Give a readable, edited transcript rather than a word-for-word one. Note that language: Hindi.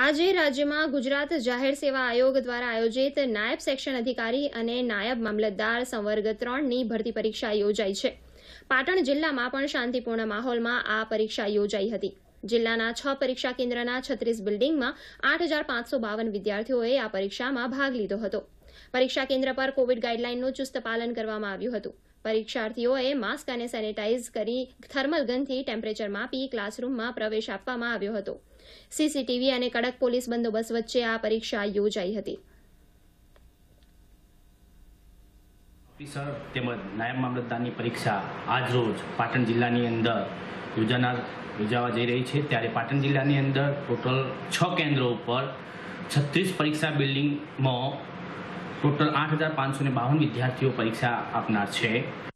आज राज्य में गुजरात जाहिर सेवा आयोग द्वारा आयोजित नायब सेक्शन अधिकारी और नायब मामलतदार संवर्ग 3 नी भर्ती परीक्षा योजाई है। पाटण जिला में पण शांतिपूर्ण माहौल में आ परीक्षा योजाई हती। जिल्लाना 6 परीक्षा केन्द्रना 36 बिल्डिंग में 8552 विद्यार्थीओए आ परीक्षा में भाग लीधो हतो। परीक्षा केन्द्र पर कोविड गाइडलाइननुं चुस्त पालन करवामां आव्युं हतुं। परीक्षार्थीओए मास्क अने सेनेटाइज करी थर्मल गनथी टेम्परेचर मापी क्लासरूम में प्रवेश आपवामां आव्यो हतो। सीसीटीवी अने कड़क पोलीस बंदोबस्त वच्चे आ परीक्षा योजाई हती। ऑफिसर तेमज नायब मामलतदारनी परीक्षा आज रोज पाटण जिल्लानी अंदर योजावा जई रही है। त्यारे पाटण जिल्लानी अंदर टोटल 6 केन्द्रों पर 36 परीक्षा बिल्डिंग में टोटल 8552 विद्यार्थीओ परीक्षा आपनार छे।